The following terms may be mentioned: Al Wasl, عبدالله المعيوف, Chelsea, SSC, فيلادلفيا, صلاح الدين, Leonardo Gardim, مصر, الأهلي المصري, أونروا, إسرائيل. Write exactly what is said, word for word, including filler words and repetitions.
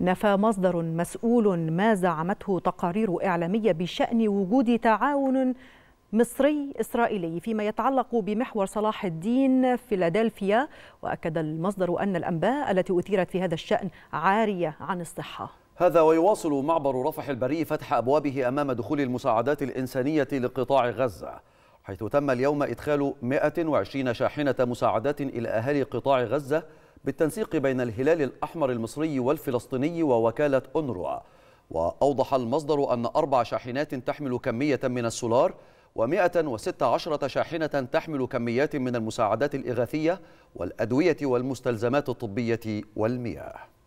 نفى مصدر مسؤول ما زعمته تقارير إعلامية بشأن وجود تعاون مصري إسرائيلي فيما يتعلق بمحور صلاح الدين فيلادلفيا، وأكد المصدر أن الأنباء التي أثيرت في هذا الشأن عارية عن الصحة. هذا ويواصل معبر رفح البري فتح أبوابه أمام دخول المساعدات الإنسانية لقطاع غزة، حيث تم اليوم إدخال مئة وعشرين شاحنة مساعدات إلى أهالي قطاع غزة بالتنسيق بين الهلال الأحمر المصري والفلسطيني ووكالة أونروا. وأوضح المصدر أن أربع شاحنات تحمل كمية من السولار ومئة وستة عشر شاحنة تحمل كميات من المساعدات الإغاثية والأدوية والمستلزمات الطبية والمياه.